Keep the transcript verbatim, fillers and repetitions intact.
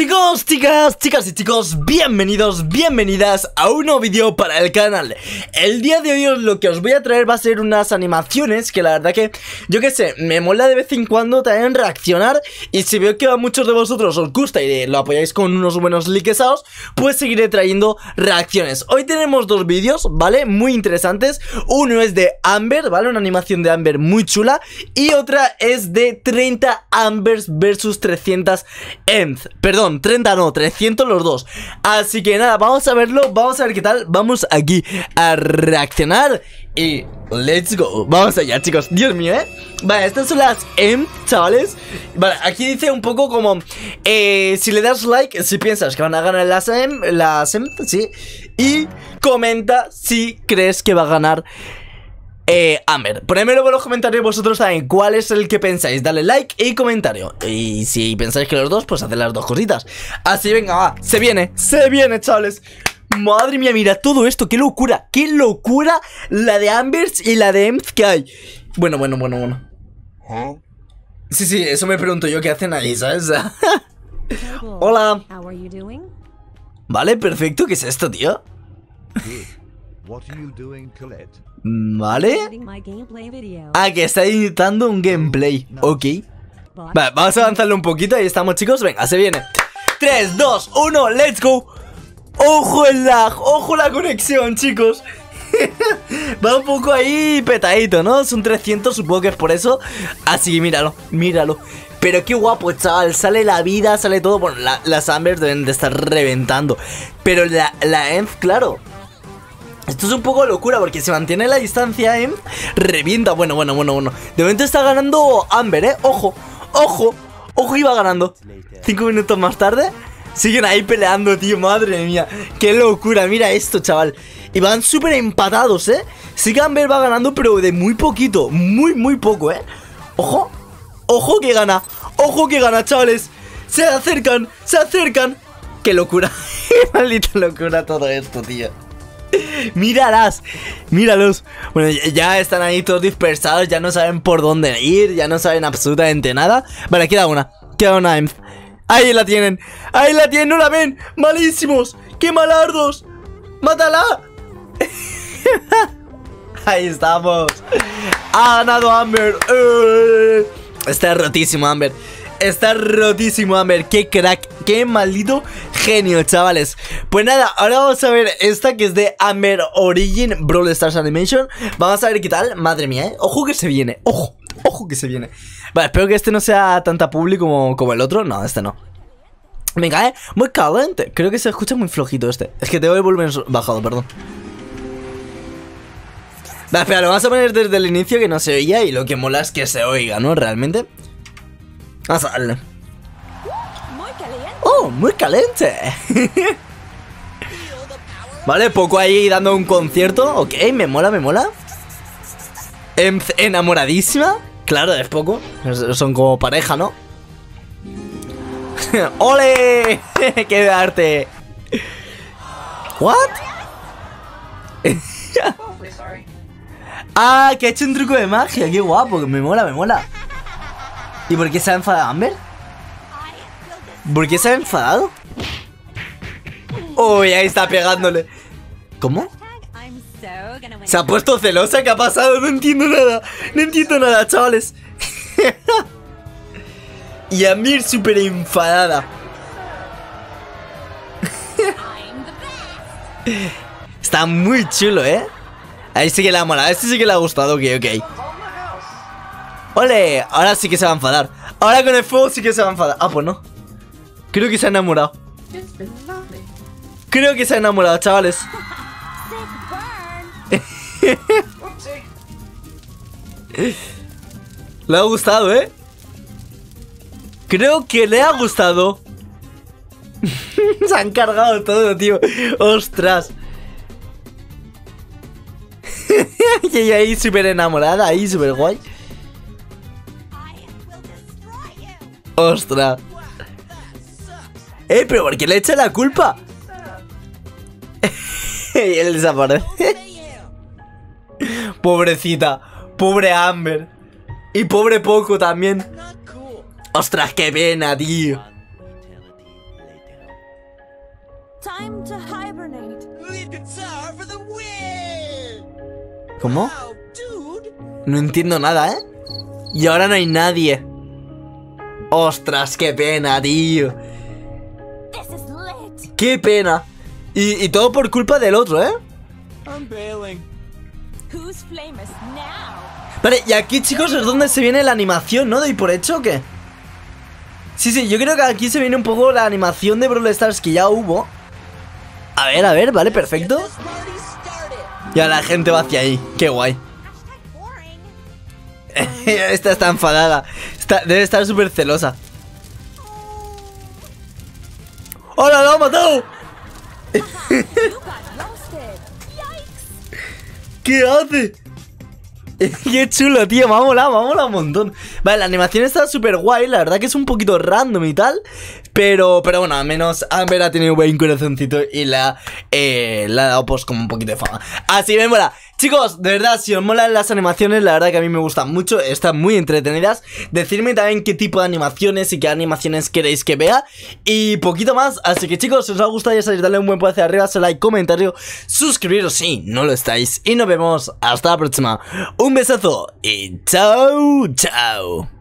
Chicos, chicas, chicas y chicos, bienvenidos, bienvenidas a un nuevo vídeo para el canal. El día de hoy lo que os voy a traer va a ser unas animaciones que la verdad que, yo que sé, me mola de vez en cuando también reaccionar. Y si veo que a muchos de vosotros os gusta y lo apoyáis con unos buenos likesados, pues seguiré trayendo reacciones. Hoy tenemos dos vídeos, ¿vale? Muy interesantes. Uno es de Amber, ¿vale? Una animación de Amber muy chula. Y otra es de treinta Ambers versus trescientos E M Z. Perdón, treinta no, trescientos los dos. Así que nada, vamos a verlo, vamos a ver qué tal. Vamos aquí a reaccionar y let's go. Vamos allá, chicos, Dios mío, eh vale, estas son las E M Z, chavales. Vale, aquí dice un poco como eh, si le das like, si piensas que van a ganar las E M Z, las E M Z, sí. Y comenta si crees que va a ganar Eh, Amber. Ponedmelo en los comentarios vosotros también cuál es el que pensáis. Dale like y comentario. Y si pensáis que los dos, pues haced las dos cositas. Así, venga, va, se viene, se viene, chavales. Madre mía, mira todo esto, qué locura, qué locura la de Ambers y la de E M Z que hay. Bueno, bueno, bueno, bueno. Sí, sí, eso me pregunto yo, ¿qué hacen ahí, sabes? Hola. Vale, perfecto, ¿qué es esto, tío? Vale. Ah, que está editando un gameplay. Ok. Vale, vamos a avanzarlo un poquito. Ahí estamos, chicos. Venga, se viene. tres, dos, uno, let's go. Ojo el lag, ojo la conexión, chicos. Va un poco ahí petadito, ¿no? Es un trescientos, supongo que es por eso. Así que míralo, míralo. Pero qué guapo, chaval, sale la vida, sale todo. Bueno, la, las Ambers deben de estar reventando. Pero la, la E M Z, claro. Esto es un poco locura porque se mantiene la distancia, ¿eh? Revienta, bueno, bueno, bueno, bueno. De momento está ganando Amber, ¿eh? Ojo, ojo, ojo, iba ganando. Cinco minutos más tarde siguen ahí peleando, tío, madre mía. Qué locura, mira esto, chaval. Y van súper empatados, ¿eh? Sí que Amber va ganando, pero de muy poquito. Muy, muy poco, ¿eh? Ojo, ojo que gana. Ojo que gana, chavales. Se acercan, se acercan. Qué locura, maldita locura todo esto, tío. Míralas, míralos. Bueno, ya están ahí todos dispersados. Ya no saben por dónde ir. Ya no saben absolutamente nada. Vale, queda una, queda una E M Z. Ahí la tienen, ahí la tienen, no la ven. Malísimos, qué malardos. Mátala. Ahí estamos. Ha ganado Amber. eh. Está rotísimo Amber. Está rotísimo Amber, qué crack, qué maldito genio, chavales. Pues nada, ahora vamos a ver esta que es de Amber Origin Brawl Stars Animation. Vamos a ver qué tal, madre mía, ¿eh? Ojo que se viene, ojo, ojo que se viene. Vale, espero que este no sea tanta publi como, como el otro, no, este no. Venga, eh, muy caliente, creo que se escucha muy flojito este. Es que tengo el volumen bajado, perdón. Vale, espera, lo vamos a poner desde el inicio que no se oía y lo que mola es que se oiga, ¿no? Realmente. Vamos a darle. Muy caliente. Oh, muy caliente. Vale, poco ahí dando un concierto. Ok, me mola, me mola. E M Z enamoradísima. Claro, es poco. Son como pareja, ¿no? ¡Ole! ¡Qué arte! ¿What? Ah, que ha hecho un truco de magia. Qué guapo, me mola, me mola. ¿Y por qué se ha enfadado Amber? ¿Por qué se ha enfadado? Uy, ahí está pegándole. ¿Cómo? ¿Se ha puesto celosa? ¿Qué ha pasado? No entiendo nada. No entiendo nada, chavales. Y Amber súper enfadada. Está muy chulo, ¿eh? Ahí sí que la ha molado. A este sí que le ha gustado. Ok, ok. ¡Ole! Ahora sí que se va a enfadar. Ahora con el fuego sí que se va a enfadar. Ah, pues no. Creo que se ha enamorado. Creo que se ha enamorado, chavales. Le ha gustado, ¿eh? Creo que le ha gustado. Se han cargado todo, tío. ¡Ostras! Y ella ahí súper enamorada, ahí súper guay. ¡Ostras! ¡Eh, pero por qué le echa la culpa! Y él desaparece. Pobrecita. Pobre Amber. Y pobre Poco también. ¡Ostras, qué pena, tío! Time to hibernate. Guitar for the win. ¿Cómo? No entiendo nada, ¿eh? Y ahora no hay nadie. Ostras, qué pena, tío. Qué pena. Y, y todo por culpa del otro, ¿eh? Vale, y aquí, chicos, es donde se viene la animación, ¿no? ¿Doy por hecho o qué? Sí, sí, yo creo que aquí se viene un poco la animación de Brawl Stars que ya hubo. A ver, a ver, vale, perfecto. Ya la gente va hacia ahí, qué guay. Esta está enfadada, está, debe estar súper celosa. ¡Hola, lo ha matado! ¿Qué hace? Qué chulo, tío, me ha molado, me ha molado un montón. Vale, la animación está súper guay. La verdad que es un poquito random y tal, Pero, pero bueno, al menos Amber ha tenido un buen corazoncito y la eh, le ha dado pues como un poquito de fama. Así me mola. Chicos, de verdad, si os molan las animaciones, la verdad que a mí me gustan mucho, están muy entretenidas. Decidme también qué tipo de animaciones y qué animaciones queréis que vea y poquito más. Así que chicos, si os ha gustado, ya sabéis, darle un buen pulgar hacia arriba, ese like, comentario, suscribiros si no lo estáis y nos vemos hasta la próxima. Un besazo y chao, chao.